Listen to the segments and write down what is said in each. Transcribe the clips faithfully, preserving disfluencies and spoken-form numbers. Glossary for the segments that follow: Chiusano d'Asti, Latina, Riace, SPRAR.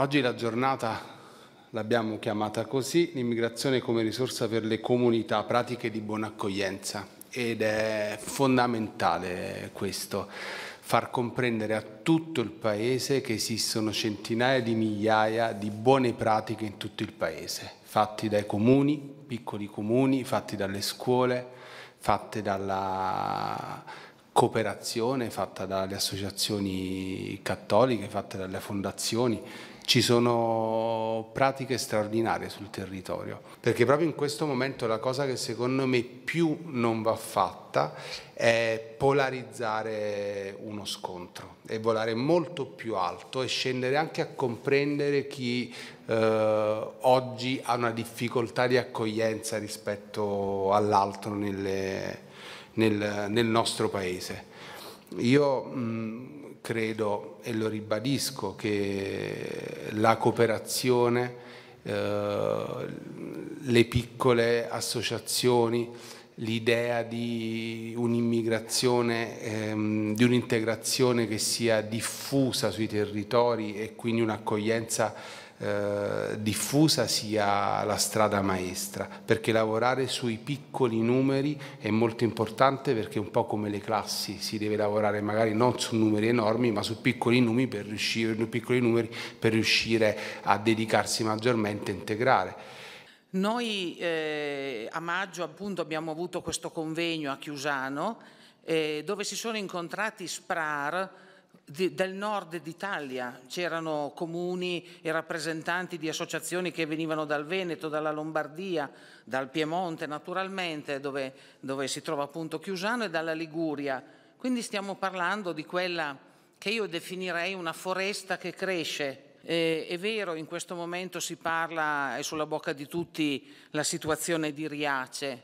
Oggi la giornata l'abbiamo chiamata così, l'immigrazione come risorsa per le comunità, pratiche di buona accoglienza, ed è fondamentale questo, far comprendere a tutto il Paese che esistono centinaia di migliaia di buone pratiche in tutto il Paese, fatti dai comuni, piccoli comuni, fatti dalle scuole, fatte dalla cooperazione, fatta dalle associazioni cattoliche, fatte dalle fondazioni. Ci sono pratiche straordinarie sul territorio, perché proprio in questo momento la cosa che secondo me più non va fatta è polarizzare uno scontro e volare molto più alto e scendere anche a comprendere chi eh, oggi ha una difficoltà di accoglienza rispetto all'altro nelle Nel, nel nostro paese. Io mh, credo e lo ribadisco che la cooperazione, eh, le piccole associazioni, l'idea di un'immigrazione, ehm, di un'integrazione che sia diffusa sui territori e quindi un'accoglienza eh, diffusa sia la strada maestra, perché lavorare sui piccoli numeri è molto importante, perché un po' come le classi si deve lavorare magari non su numeri enormi ma su piccoli numeri per riuscire, piccoli numeri per riuscire a dedicarsi maggiormente a integrare. Noi eh, a maggio appunto abbiamo avuto questo convegno a Chiusano eh, dove si sono incontrati SPRAR di, del nord d'Italia, c'erano comuni e rappresentanti di associazioni che venivano dal Veneto, dalla Lombardia, dal Piemonte naturalmente dove, dove si trova appunto Chiusano, e dalla Liguria, quindi stiamo parlando di quella che io definirei una foresta che cresce. Eh, è vero, in questo momento si parla, è sulla bocca di tutti la situazione di Riace,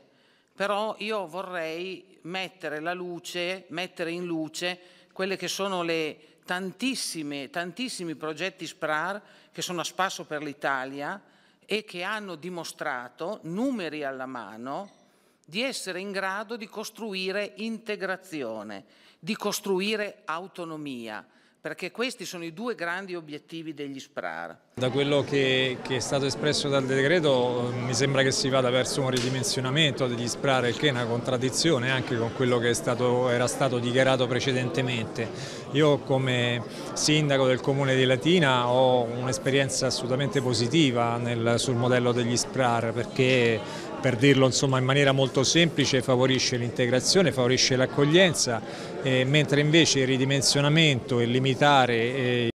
però io vorrei mettere la luce, mettere in luce quelle che sono le tantissime, tantissimi progetti SPRAR che sono a spasso per l'Italia e che hanno dimostrato, numeri alla mano, di essere in grado di costruire integrazione, di costruire autonomia, perché questi sono i due grandi obiettivi degli SPRAR. Da quello che, che è stato espresso dal decreto mi sembra che si vada verso un ridimensionamento degli SPRAR, il che è una contraddizione anche con quello che è stato, era stato dichiarato precedentemente. Io come sindaco del comune di Latina ho un'esperienza assolutamente positiva nel, sul modello degli SPRAR, perché per dirlo insomma in maniera molto semplice favorisce l'integrazione, favorisce l'accoglienza, eh, mentre invece il ridimensionamento e limitare eh,